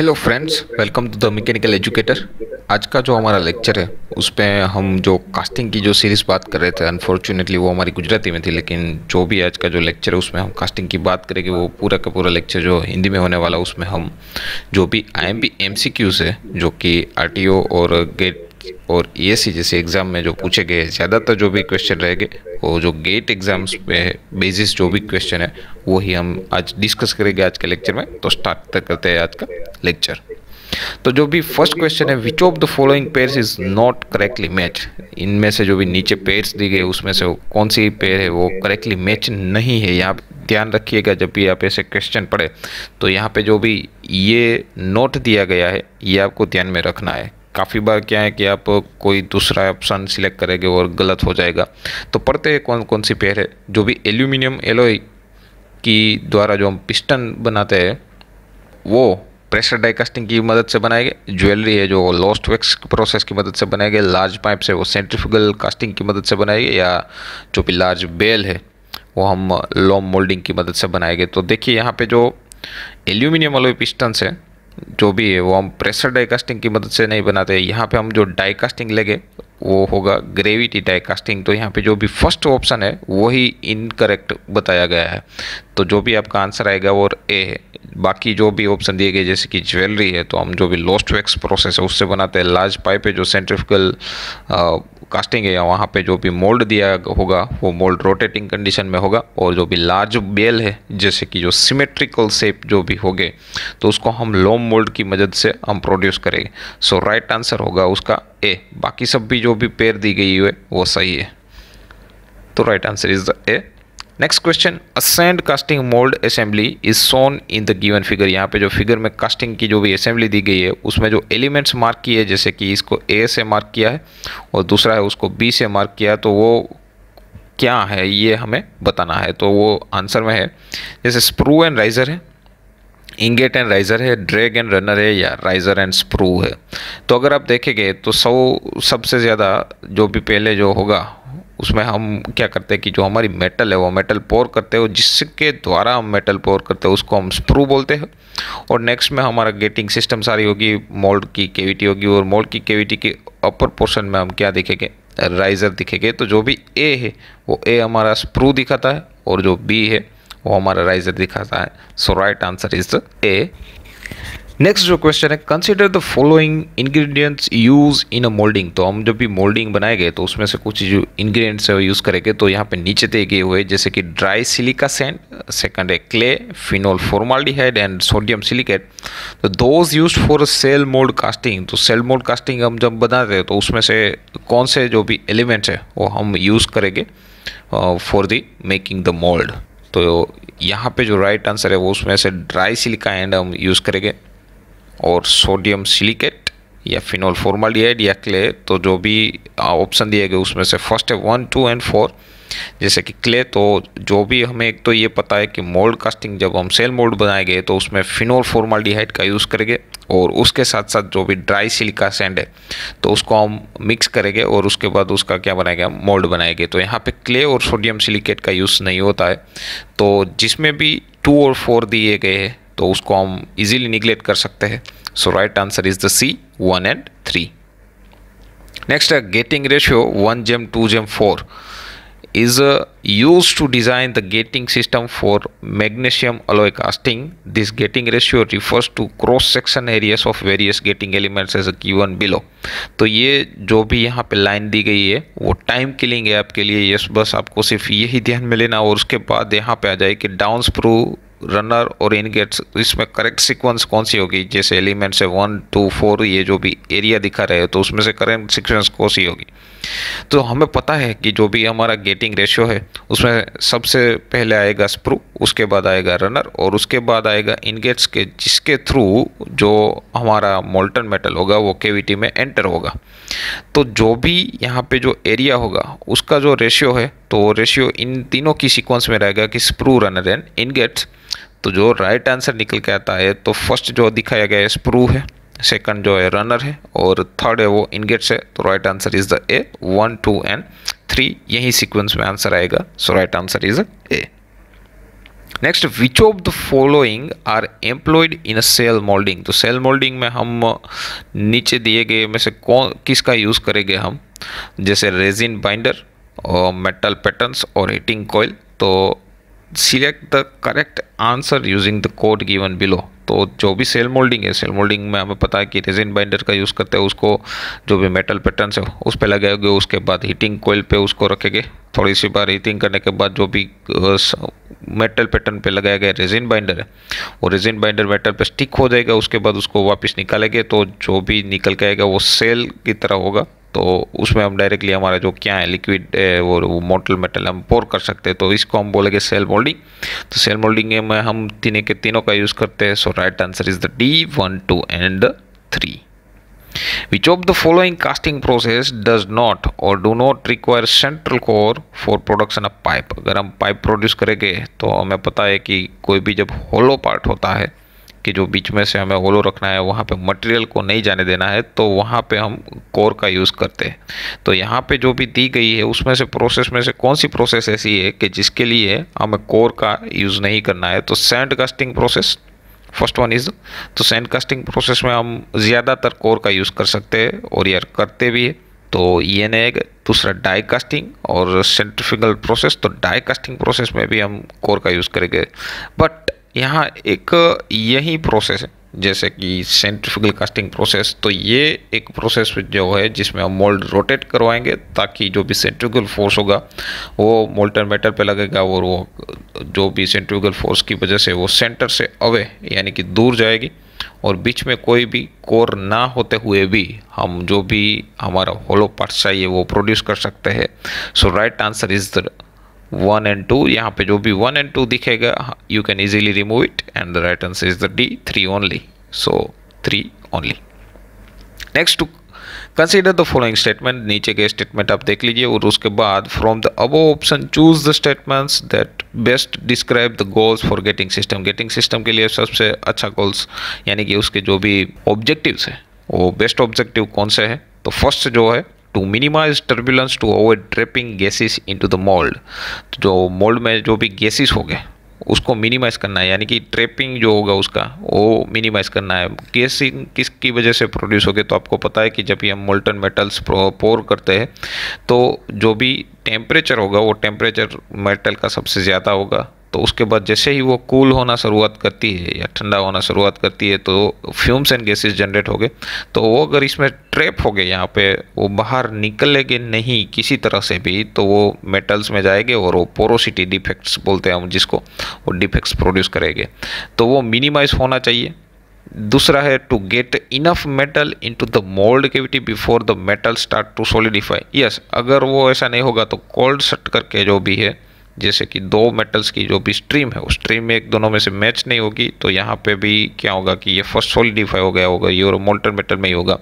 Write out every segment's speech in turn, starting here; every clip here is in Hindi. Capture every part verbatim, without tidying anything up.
Hello friends, welcome to the mechanical educator. आज का जो हमारा लेक्चर है उसमें हम जो कास्टिंग की जो सीरीज़ बात कर रहे थे, अनफॉर्चुनेटली वो हमारी गुजराती में थी, लेकिन जो भी आज का जो लेक्चर है उसमें हम कास्टिंग की बात करेंगे। वो पूरा का पूरा लेक्चर जो हिंदी में होने वाला है उसमें हम जो भी I M P M C Qs है, जो कि आर टी ओ और गेट और ई एस सी जैसे एग्ज़ाम में जो पूछे गए ज़्यादातर जो भी क्वेश्चन रहेंगे, और जो गेट एग्ज़ाम्स पे बेसिस जो भी क्वेश्चन है वो ही हम आज डिस्कस करेंगे आज के लेक्चर में। तो स्टार्ट करते हैं आज का लेक्चर। तो जो भी फर्स्ट क्वेश्चन है, which of the following pairs is not correctly match. इनमें से जो भी नीचे पेयर्स दी गई उसमें से कौन सी पेयर है वो करेक्टली मैच नहीं है। यहाँ ध्यान रखिएगा जब भी आप ऐसे क्वेश्चन पढ़े तो यहाँ पे जो भी ये नोट दिया गया है ये आपको ध्यान में रखना है। काफ़ी बार क्या है कि आप कोई दूसरा ऑप्शन सिलेक्ट करेंगे और गलत हो जाएगा। तो पढ़ते हैं कौन कौन सी पेयर है। जो भी एल्यूमिनियम एलॉय की द्वारा जो हम पिस्टन बनाते हैं वो प्रेशर डाइकास्टिंग की मदद से बनाएंगे। ज्वेलरी है जो लॉस्ट वैक्स प्रोसेस की मदद से बनाएंगे। लार्ज पाइप से वो सेंट्रीफ्यूगल कास्टिंग की मदद से बनाएंगे, या जो भी लार्ज बेल है वो हम लॉम मोल्डिंग की मदद से बनाएंगे। तो देखिए यहाँ पर जो एल्यूमिनियम एलॉय पिस्टन है जो भी है वो हम प्रेशर डाइकास्टिंग की मदद से नहीं बनाते। यहाँ पे हम जो डाइकास्टिंग लेंगे वो होगा ग्रेविटी डाइकास्टिंग। तो यहाँ पे जो भी फर्स्ट ऑप्शन है वही इनकरेक्ट बताया गया है। तो जो भी आपका आंसर आएगा वो ए है। बाकी जो भी ऑप्शन दिए गए जैसे कि ज्वेलरी है तो हम जो भी लॉस्ट वैक्स प्रोसेस है उससे बनाते हैं। लार्ज पाइप है जो सेंट्रीफ्यूगल कास्टिंग है, वहाँ पे जो भी मोल्ड दिया होगा वो मोल्ड रोटेटिंग कंडीशन में होगा। और जो भी लार्ज बेल है जैसे कि जो सिमेट्रिकल शेप जो भी हो गए तो उसको हम लॉम मोल्ड की मदद से हम प्रोड्यूस करेंगे। सो राइट आंसर होगा उसका ए। बाकी सब भी जो भी पेयर दी गई है वो सही है। तो right answer is the A. Next question, a sand casting mould assembly is shown in the given figure. यहाँ पे जो फिगर में कास्टिंग की जो भी असेंबली दी गई है उसमें जो एलिमेंट्स मार्क किए जैसे कि इसको ए से मार्क किया है और दूसरा है उसको बी से मार्क किया, तो वो क्या है ये हमें बताना है। तो वो आंसर में है जैसे स्प्रू एंड राइजर है, इंगेट एंड राइजर है, ड्रैग एंड रनर है, या राइजर एंड स्प्रू है। तो अगर आप देखेंगे तो सौ सबसे ज़्यादा जो भी पहले जो होगा उसमें हम क्या करते हैं कि जो हमारी मेटल है वो मेटल पोर करते हैं, और जिसके द्वारा हम मेटल पोर करते हैं उसको हम स्प्रू बोलते हैं। और नेक्स्ट में हमारा गेटिंग सिस्टम सारी होगी, मोल्ड की कैविटी होगी, और मोल्ड की कैविटी के अपर पोर्शन में हम क्या दिखेंगे, राइजर दिखेंगे। तो जो भी ए है वो ए हमारा स्प्रू दिखाता है और जो बी है वो हमारा राइजर दिखाता है। So right answer is the A. Next जो क्वेश्चन है, consider the following ingredients use in a moulding. तो हम जब भी मोल्डिंग बनाएंगे तो उसमें से कुछ जो इंग्रेडिएंट्स है वो यूज़ करेंगे। तो यहाँ पे नीचे दिए गए हुए जैसे कि ड्राई सिलिका सैंड, सेकंड है clay, phenol formaldehyde and sodium silicate. तो those use for shell mould casting. तो सेल मोल्ड कास्टिंग हम जब बनाते हैं तो उसमें से कौन से जो भी एलिमेंट्स है वो हम यूज़ करेंगे for the making the mould. तो यहाँ पर जो राइट आंसर है वो उसमें से ड्राई सिलिका एंड हम यूज़ करेंगे, और सोडियम सिलिकेट या फिनोल फॉर्मल्डिहाइड या क्ले। तो जो भी ऑप्शन दिए गए उसमें से फर्स्ट है वन टू एंड फोर जैसे कि क्ले। तो जो भी हमें एक तो ये पता है कि मोल्ड कास्टिंग जब हम सेल मोल्ड बनाएंगे तो उसमें फिनोल फॉर्मल्डिहाइड का यूज़ करेंगे, और उसके साथ साथ जो भी ड्राई सिलिका सैंड है तो उसको हम मिक्स करेंगे और उसके बाद उसका क्या बनाएंगे, मोल्ड बनाएंगे। तो यहाँ पे क्ले और सोडियम सिलिकेट का यूज़ नहीं होता है। तो जिसमें भी टू और फोर दिए गए हैं तो उसको हम इजीली निगलेक्ट कर सकते हैं। So right answer is the c, one and three. Next है गेटिंग रेशियो वन जेम टू जेम four is use to design the gating system for magnesium alloy casting. This gating ratio refers to cross section areas of various gating elements as given below. तो ये जो भी यहाँ पे लाइन दी गई है वो टाइम किलिंग है आपके लिए। यस, बस आपको सिर्फ यही ध्यान में लेना। और उसके बाद यहाँ पे आ जाए कि डाउन स्प्रू, रनर और इनगेट्स, इसमें करेक्ट सीक्वेंस कौन सी होगी। जैसे एलिमेंट से वन टू फोर ये जो भी एरिया दिखा रहे हो तो उसमें से करेक्ट सीक्वेंस कौन सी होगी। तो हमें पता है कि जो भी हमारा गेटिंग रेशियो है उसमें सबसे पहले आएगा स्प्रू, उसके बाद आएगा रनर और उसके बाद आएगा इनगेट्स के जिसके थ्रू जो हमारा मोल्टन मेटल होगा वो कैविटी में एंटर होगा। तो जो भी यहाँ पे जो एरिया होगा उसका जो रेशियो है तो रेशियो इन तीनों की सीक्वेंस में रहेगा कि स्प्रू, रनर एंड इनगेट्स। तो जो राइट आंसर निकल के आता है तो फर्स्ट जो दिखाया गया है स्प्रू है, सेकंड जो है रनर है और थर्ड है वो इनगेट्स है। तो right answer is the a, one two and three यही सीक्वेंस में आंसर आएगा। So right answer is A. Next, which of the following are employed in shell moulding. तो सेल मोल्डिंग में हम नीचे दिए गए में से कौन किसका यूज़ करेंगे हम, जैसे रेजिन बाइंडर और मेटल पैटर्न्स और हीटिंग कॉइल। तो select the correct answer using the code given below. तो जो भी सेल मोल्डिंग है, सेल मोल्डिंग में हमें पता है कि रेजिन बाइंडर का यूज़ करते हैं, उसको जो भी मेटल पैटर्न्स है उस पे लगाएंगे, उसके बाद हीटिंग कोयल पे उसको रखेंगे, थोड़ी सी बार हीटिंग करने के बाद जो भी मेटल पैटर्न पे लगाया गया रेजिन बाइंडर है वो रेजिन बाइंडर मेटल पे स्टिक हो जाएगा, उसके बाद उसको वापस निकालेंगे तो जो भी निकल के आएगा वो सेल की तरह होगा। तो उसमें हम डायरेक्टली हमारा जो क्या है लिक्विड वो मोटल मेटल हम पोर कर सकते हैं, तो इसको हम बोलेंगे सेल मोल्डिंग। तो सेल मोल्डिंग में हम तीनों के तीनों का यूज़ करते हैं। So right answer is the D one two and three. Which of the following casting process does not or do not require central core for production of pipe। अगर हम पाइप प्रोड्यूस करेंगे तो हमें पता है कि कोई भी जब होलो पार्ट होता है कि जो बीच में से हमें होलो रखना है, वहाँ पे मटेरियल को नहीं जाने देना है, तो वहाँ पे हम कोर का यूज़ करते हैं। तो यहाँ पे जो भी दी गई है उसमें से प्रोसेस में से कौन सी प्रोसेस ऐसी है कि जिसके लिए हमें कोर का यूज़ नहीं करना है। तो sand casting process first one is. तो सैंड कास्टिंग प्रोसेस में हम ज़्यादातर कोर का यूज़ कर सकते हैं और यार करते भी है, तो ये नहीं। दूसरा डाई कास्टिंग और सेंट्रीफ्यूगल प्रोसेस, तो डाई कास्टिंग प्रोसेस में भी हम कोर का यूज़ करेंगे। बट यहाँ एक यही प्रोसेस है जैसे कि सेंट्रीफ्यूगल कास्टिंग प्रोसेस, तो ये एक प्रोसेस जो है जिसमें हम मोल्ड रोटेट करवाएंगे ताकि जो भी सेंट्रीफ्यूगल फोर्स होगा वो मोल्टन मेटल पे लगेगा और वो जो भी सेंट्रीफ्यूगल फोर्स की वजह से वो सेंटर से अवे यानी कि दूर जाएगी, और बीच में कोई भी कोर ना होते हुए भी हम जो भी हमारा होलो पार्ट्स चाहिए वो प्रोड्यूस कर सकते हैं। So right answer is the one and two. यहाँ पे जो भी वन एंड टू दिखेगा you can easily remove it and the right answer is the d three only. So three only. Next to consider the following statement. नीचे के स्टेटमेंट आप देख लीजिए और उसके बाद from the above option choose the statements that best describe the goals for gating system. Gating system के लिए सबसे अच्छा गोल्स यानी कि उसके जो भी ऑब्जेक्टिव्स हैं वो बेस्ट ऑब्जेक्टिव कौन से हैं। तो फर्स्ट जो है to minimize turbulence to avoid dripping gases into the mould. जो मोल्ड में जो भी गैसेस हो गए उसको मिनिमाइज करना है, यानी कि ट्रेपिंग जो होगा उसका वो मिनिमाइज करना है। गैसिंग किसकी वजह से प्रोड्यूस हो गए, तो आपको पता है कि जब भी हम मोल्टन मेटल्स पोर करते हैं तो जो भी टेम्परेचर होगा वो टेम्परेचर मेटल का सबसे ज़्यादा होगा, तो उसके बाद जैसे ही वो कूल होना शुरुआत करती है या ठंडा होना शुरुआत करती है तो फ्यूम्स एंड गैसेस जनरेट हो गए। तो वो अगर इसमें ट्रैप हो गए यहाँ पे वो बाहर निकलेंगे नहीं किसी तरह से भी, तो वो मेटल्स में जाएंगे और वो पोरोसिटी डिफेक्ट्स बोलते हैं हम जिसको, वो डिफेक्ट्स प्रोड्यूस करेंगे, तो वो मिनिमाइज होना चाहिए। दूसरा है to get enough metal into the mould cavity before the metal start to solidify. Yes, अगर वो ऐसा नहीं होगा तो कोल्ड शट करके जो भी है, जैसे कि दो मेटल्स की जो भी स्ट्रीम है उस स्ट्रीम में एक दोनों में से मैच नहीं होगी, तो यहाँ पे भी क्या होगा कि ये फर्स्ट सॉलिडिफाई हो गया होगा, ये और मोल्टन मेटल में ही होगा,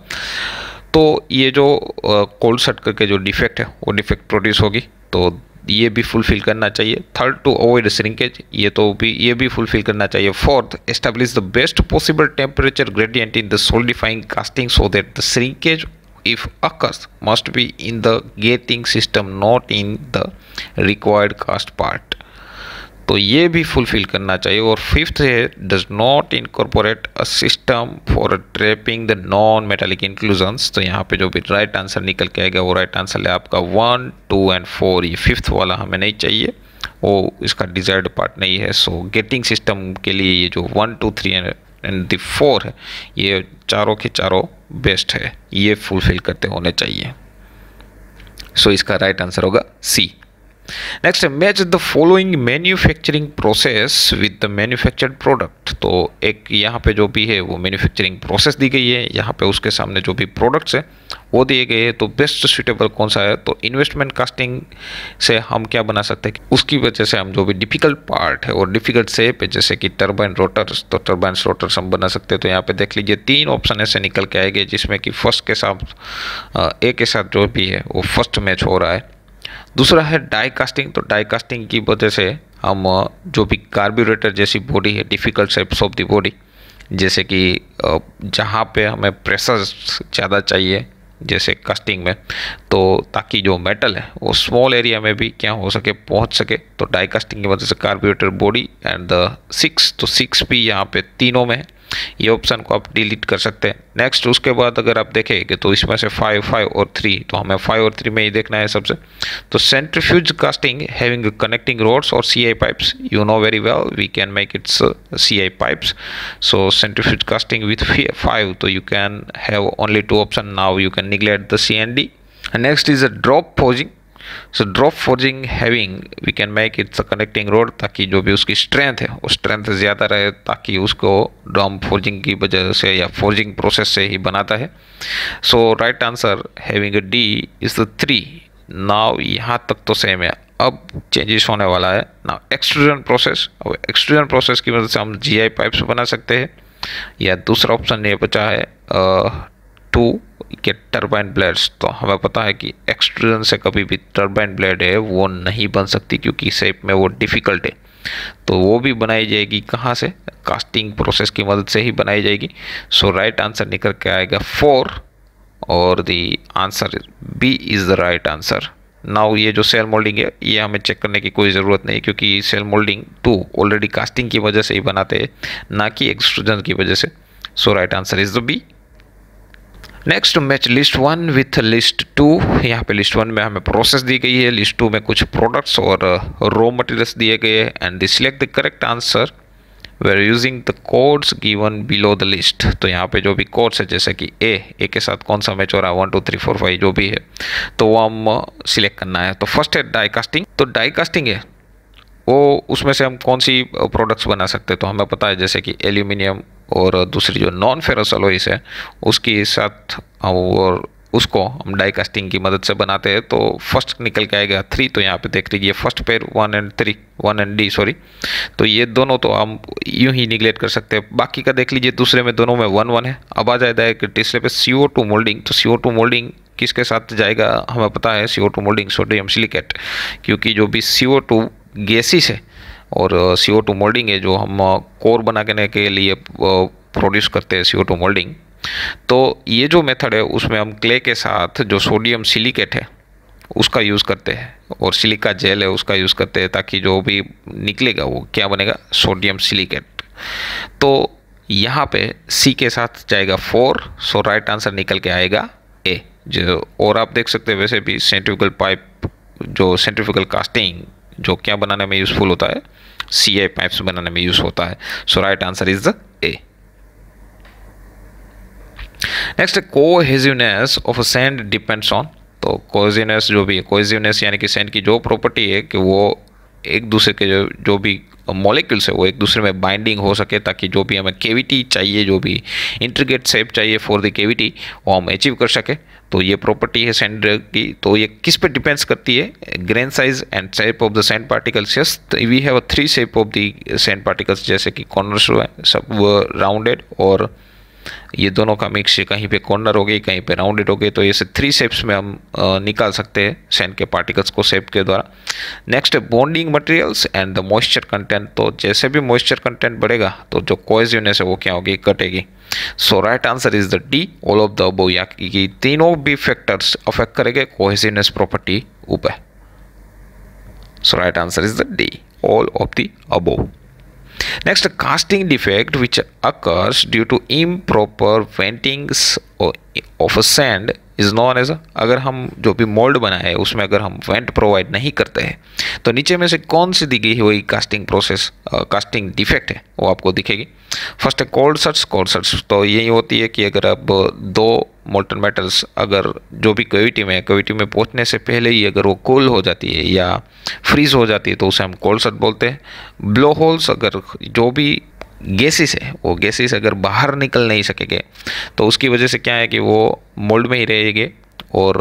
तो ये जो कोल्ड शट करके जो डिफेक्ट है वो डिफेक्ट प्रोड्यूस होगी, तो ये भी फुलफिल करना चाहिए। थर्ड टू अवॉइड श्रिंकेज, ये तो भी ये भी फुलफिल करना चाहिए। Fourth, establish the best possible temperature gradient in the solidifying casting so that the shrinkage if occurs must be in the gating system not in the required cast part, तो ये भी फुलफिल करना चाहिए। और फिफ्थ है does not incorporate a system for trapping the non metallic inclusions, तो यहाँ पे जो भी राइट आंसर निकल के आएगा वो राइट आंसर है आपका वन टू एंड फोर। ये फिफ्थ वाला हमें नहीं चाहिए, वो इसका डिजायर्ड पार्ट नहीं है। सो गेटिंग सिस्टम के लिए ये जो one two three and and the four है ये चारों के चारों बेस्ट है, ये फुलफिल करते होने चाहिए। सो so, इसका राइट आंसर होगा c. Next, match the following manufacturing process with the manufactured product. तो एक यहाँ पे जो भी है वो मैन्युफैक्चरिंग प्रोसेस दी गई है, यहाँ पे उसके सामने जो भी प्रोडक्ट्स है वो दिए गए हैं, तो बेस्ट सुटेबल कौन सा है। तो इन्वेस्टमेंट कास्टिंग से हम क्या बना सकते हैं, उसकी वजह से हम जो भी डिफिकल्ट पार्ट है और डिफिकल्ट शेप है जैसे कि टर्बाइन रोटर्स, तो टर्बाइन रोटर्स हम बना सकते हैं। तो यहाँ पे देख लीजिए तीन ऑप्शन ऐसे निकल के आएंगे जिसमें कि फर्स्ट के साथ ए के साथ जो भी है वो फर्स्ट मैच हो रहा है। दूसरा है डाई कास्टिंग, तो डाई कास्टिंग की वजह से हम जो भी कार्बोरेटर जैसी बॉडी है, difficult shapes of the body, जैसे कि जहाँ पे हमें प्रेशर ज़्यादा चाहिए जैसे कास्टिंग में, तो ताकि जो मेटल है वो स्मॉल एरिया में भी क्या हो सके पहुंच सके। तो डाई कास्टिंग की मदद से carburettor body and the six, तो सिक्स भी यहाँ पे तीनों में है, ये ऑप्शन को आप डिलीट कर सकते हैं। नेक्स्ट उसके बाद अगर आप देखेंगे तो इसमें से फाइव फाइव और थ्री, तो हमें फाइव और थ्री में ही देखना है सबसे। तो centrifuge casting having connecting rods और C I pipes, you know very well we can make its C I pipes. So centrifuge casting with five, तो you can have only two option now, you can neglect the c and d. Next is a drop forging, so drop forging having we can make its a connecting rod, ताकि जो भी उसकी स्ट्रेंथ है वो स्ट्रेंथ ज़्यादा रहे, ताकि उसको ड्रॉप फोर्जिंग की वजह से या फोर्जिंग प्रोसेस से ही बनाता है। So right answer having D is the three. Now यहाँ तक तो सेम है, अब चेंजेस होने वाला है ना एक्सट्रूजन प्रोसेस। अब एक्सट्रूजन प्रोसेस की मदद से हम जी आई पाइप्स बना सकते हैं, या दूसरा ऑप्शन ये बचा है टू के टर्बाइन ब्लेड्स। तो हमें पता है कि एक्सट्रूजन से कभी भी टर्बाइन ब्लेड है वो नहीं बन सकती, क्योंकि शेप में वो डिफ़िकल्ट है, तो वो भी बनाई जाएगी कहाँ से, कास्टिंग प्रोसेस की मदद से ही बनाई जाएगी। सो राइट आंसर निकल के आएगा फोर, और the answer B is the right answer. Now ये जो सेल मोल्डिंग है ये हमें चेक करने की कोई ज़रूरत नहीं, क्योंकि shell moulding too already casting की वजह से ही बनाते हैं, ना कि एक्सट्रूजन की वजह से। So right answer is the B. Next match list one with list two. यहाँ पे लिस्ट वन में हमें प्रोसेस दी गई है, लिस्ट टू में कुछ प्रोडक्ट्स और रॉ मटेरियल्स दिए गए हैं, and select the correct answer where using the codes given below the list. तो यहाँ पे जो भी कोड्स है, जैसे कि ए ए के साथ कौन सा मैच हो रहा है, one two three four five जो भी है, तो वो हम सिलेक्ट करना है। तो फर्स्ट है डाई कास्टिंग, तो डाई कास्टिंग है वो उसमें से हम कौन सी प्रोडक्ट्स बना सकते हैं, तो हमें पता है जैसे कि एल्यूमिनियम और दूसरी जो नॉन फेरस अलॉयस है उसके साथ, और उसको हम डाई कास्टिंग की मदद से बनाते हैं। तो फर्स्ट निकल के आएगा थ्री, तो यहाँ पे देख लीजिए first pair one and three, one and D sorry, तो ये दोनों तो हम यूं ही निगलेक्ट कर सकते हैं। बाकी का देख लीजिए दूसरे में दोनों में वन वन है। अब आ जाता है कि तीसरे पे सी ओ टू मोल्डिंग, तो सी ओ टू मोल्डिंग किसके साथ जाएगा, हमें पता है C O two moulding sodium silicate, क्योंकि जो भी सी ओ टू गैसेस है और सी ओ टू मोल्डिंग है जो हम कोर बनाने के लिए प्रोड्यूस करते हैं सी ओ टू मोल्डिंग, तो ये जो मेथड है उसमें हम क्ले के साथ जो सोडियम सिलिकेट है उसका यूज़ करते हैं, और सिलिका जेल है उसका यूज़ करते हैं, ताकि जो भी निकलेगा वो क्या बनेगा, सोडियम सिलिकेट। तो यहाँ पे सी के साथ जाएगा फोर, सो राइट आंसर निकल के आएगा ए। जो और आप देख सकते हैं वैसे भी सेंट्रीफ्यूगल पाइप जो सेंट्रीफ्यूगल कास्टिंग जो क्या बनाने में यूज़फुल होता है, सी आई पाइप्स बनाने में यूज़ होता है। So right answer is the A. Next cohesiveness of sand depends on, तो कोहेसिवनेस जो भी है, कोहेसिवनेस यानी कि सैंड की जो प्रॉपर्टी है कि वो एक दूसरे के जो, जो भी मॉलिक्यूल्स है वो एक दूसरे में बाइंडिंग हो सके, ताकि जो भी हमें केविटी चाहिए, जो भी इंट्रीगेट शेप चाहिए फॉर द केविटी, वो हम अचीव कर सके। तो ये प्रॉपर्टी है सैंड की। तो ये किस पे डिपेंड्स करती है, grain size and shape of the sand particles. Yes we have three shape of the sand particles, जैसे कि कॉर्नर्स हुए सब राउंडेड, और ये दोनों का मिक्स, कहीं पे कॉर्नर हो गई कहीं पे राउंडेड हो गई। तो ये से थ्री शेप्स में हम निकाल सकते हैं सैंड के पार्टिकल्स को शेप के द्वारा। Next bonding materials and the moisture content, तो जैसे भी मॉइस्चर कंटेंट बढ़ेगा तो जो कोहेसिवनेस है वो क्या होगी, कटेगी। So right answer is the D, all of the above, या कि तीनों भी फैक्टर्स अफेक्ट करेंगे कोहेसिवनेस प्रॉपर्टी ऊपर। So right answer is the D, all of the above. Next, casting defect which occurs due to improper ventings of a sand is known as, अगर हम जो भी मोल्ड बनाए हैं उसमें अगर हम वेंट प्रोवाइड नहीं करते हैं, तो नीचे में से कौन सी दी गई वही कास्टिंग प्रोसेस कास्टिंग डिफेक्ट है वो आपको दिखेगी। फर्स्ट है कोल्ड सर्ट्स, कोल्ड सर्ट्स तो यही होती है कि अगर आप दो मोल्टन मेटल्स अगर जो भी कैविटी में कैविटी में पहुंचने से पहले ही अगर वो कूल हो जाती है या फ्रीज हो जाती है तो उसे हम कोल्ड सर्ट बोलते हैं। ब्लो होल्स, अगर जो भी गैसेस है वो गैसेस अगर बाहर निकल नहीं सकेंगे तो उसकी वजह से क्या है कि वो मोल्ड में ही रहेंगे और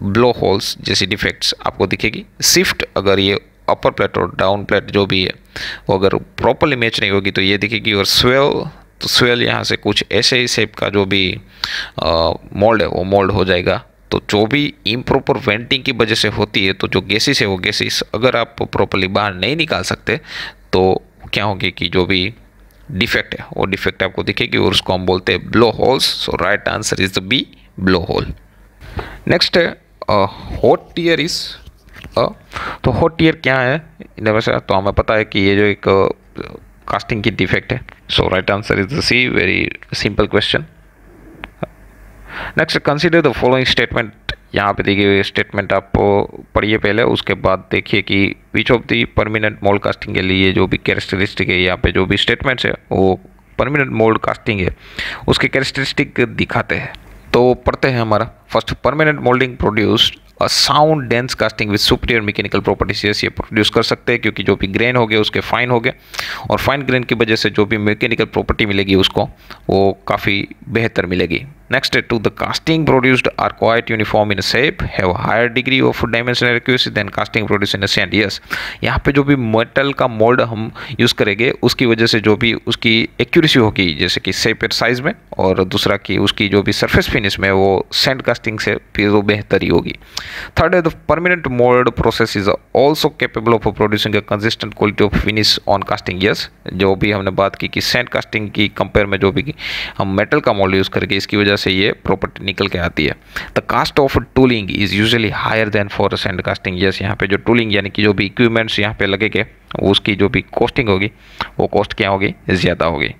ब्लो होल्स जैसी डिफेक्ट्स आपको दिखेगी। शिफ्ट, अगर ये अपर प्लेट और डाउन प्लेट जो भी है वो अगर प्रॉपरली मैच नहीं होगी तो ये दिखेगी। और स्वेल, तो स्वेल यहाँ से कुछ ऐसे ही शेप का जो भी मोल्ड है वो मोल्ड हो जाएगा। तो जो भी इम्प्रॉपर वेंटिंग की वजह से होती है, तो जो गैसेस है वो गैसेस अगर आप प्रॉपरली बाहर नहीं निकाल सकते तो क्या होगी कि जो भी डिफेक्ट है वो डिफेक्ट आपको दिखेगी और उसको हम बोलते हैं blow holes. So right answer is the B, blow hole. Next hot tear is, तो हॉट टियर क्या है सर? तो हमें पता है कि ये जो एक कास्टिंग की डिफेक्ट है। So right answer is C, very simple question. Next consider the following statement. यहाँ पे देखिए स्टेटमेंट आप पढ़िए पहले, उसके बाद देखिए कि which of the permanent mould casting के लिए जो भी कैरेक्टरिस्टिक है, यहाँ पे जो भी स्टेटमेंट्स है वो परमानेंट मोल्ड कास्टिंग है उसके कैरेक्टरिस्टिक दिखाते हैं। तो पढ़ते हैं हमारा first, permanent moulding produced a sound dense casting with superior mechanical properties. ये प्रोड्यूस कर सकते हैं क्योंकि जो भी ग्रेन हो गया उसके फाइन हो गए, और फाइन ग्रेन की वजह से जो भी मैकेनिकल प्रॉपर्टी मिलेगी उसको वो काफ़ी बेहतर मिलेगी। Next, two the casting produced are quite uniform in shape, have higher degree of dimensional accuracy than casting produce in sand. Yes, यहाँ पे जो भी मेटल का मोल्ड हम यूज़ करेंगे उसकी वजह से जो भी उसकी एक्यूरेसी होगी, जैसे कि शेप एंड साइज में, और दूसरा कि उसकी जो भी सरफेस फिनिश में, वो सैंड कास्टिंग से वो बेहतर ही होगी। थर्ड है, the permanent mould process is also capable of producing a consistent quality of finish on casting. Yes, जो भी हमने बात की कि सैंड कास्टिंग की कंपेयर में जो भी हम मेटल का मोल्ड यूज़ करेंगे इसकी वजह से ये प्रॉपर्टी निकल के आती है। The cost of tooling is usually higher than for sand casting. Yes, यहाँ पे जो टूलिंग यानी कि जो भी इक्विपमेंट्स यहाँ पे लगेंगे उसकी जो भी कॉस्टिंग होगी वो कॉस्ट क्या होगी, ज़्यादा होगी।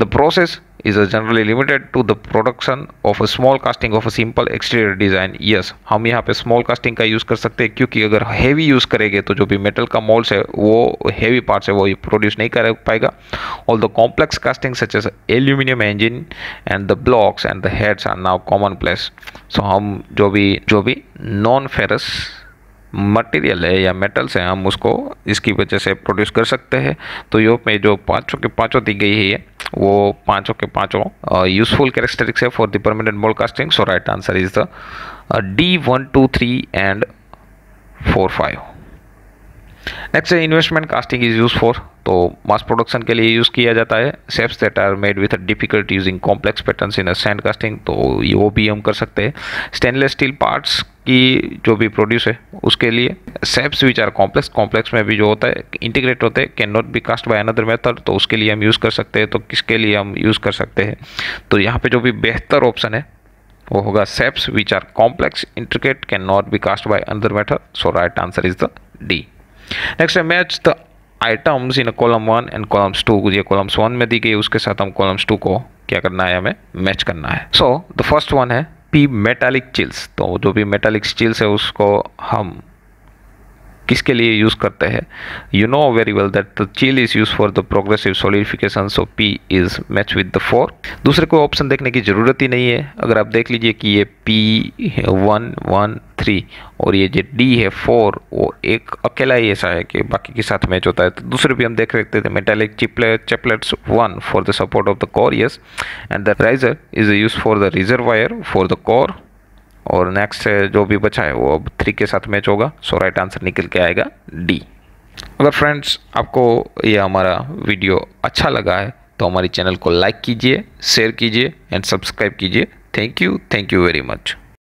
The process is generally limited to the production of small casting of simple exterior design. Yes, हम यहाँ पे स्मॉल कास्टिंग का यूज़ कर सकते हैं क्योंकि अगर हैवी यूज़ करेंगे तो जो भी मेटल का मोल्ड्स है वो हैवी पार्ट्स है वो प्रोड्यूस नहीं कर पाएगा। All the complex casting such as aluminium engine and the blocks and the heads are now common place. So हम जो भी जो भी नॉन फेरस मटेरियल है या मेटल्स हैं हम उसको इसकी वजह से प्रोड्यूस कर सकते हैं। तो यूरोप में जो पाँचों के पाँचों दी गई है वो पाँचों के पाँचों यूजफुल कैरेक्टरिस्टिक्स है for the permanent mould casting. So right answer is the D one two three and four five. Next, investment casting is use for, तो मास प्रोडक्शन के लिए यूज़ किया जाता है। Shapes that are made with difficult using complex patterns in a sand casting, तो वो भी हम कर सकते हैं। स्टेनलेस स्टील पार्ट्स की जो भी प्रोड्यूस है उसके लिए shapes which are complex, complex में भी जो होता है इंटीग्रेट होते हैं, can not be cast by another method, तो उसके लिए हम यूज़ कर सकते हैं। तो किसके लिए हम यूज़ कर सकते हैं? तो यहाँ पर जो भी बेहतर ऑप्शन है वो होगा shapes which are complex integrate can not be cast by another method. So right answer is the D. Next, match the items in column one and columns two. ये कॉलम्स वन में दी गई उसके साथ हम कॉलम्स टू को क्या करना है, हमें मैच करना है। सो द फर्स्ट वन है पी मेटालिक चिल्स, तो जो भी मेटालिक चिल्स है उसको हम किसके लिए यूज़ करते हैं? You know very well that the chill is use for the progressive solidification, so P is match with the four. दूसरे को ऑप्शन देखने की ज़रूरत ही नहीं है, अगर आप देख लीजिए कि ये पी वन वन थ्री और ये जो डी है फोर वो एक अकेला ही ऐसा है कि बाकी के साथ मैच होता है। तो दूसरे भी हम देख सकते थे, metallic chaplet chaplets one for the support of the core. Yes, and the riser is use for the reservoir for the core, और नेक्स्ट जो भी बचा है वो अब थ्री के साथ मैच होगा। सो राइट आंसर निकल के आएगा डी। अगर फ्रेंड्स आपको ये हमारा वीडियो अच्छा लगा है तो हमारी चैनल को लाइक कीजिए, शेयर कीजिए एंड सब्सक्राइब कीजिए। Thank you, thank you very much.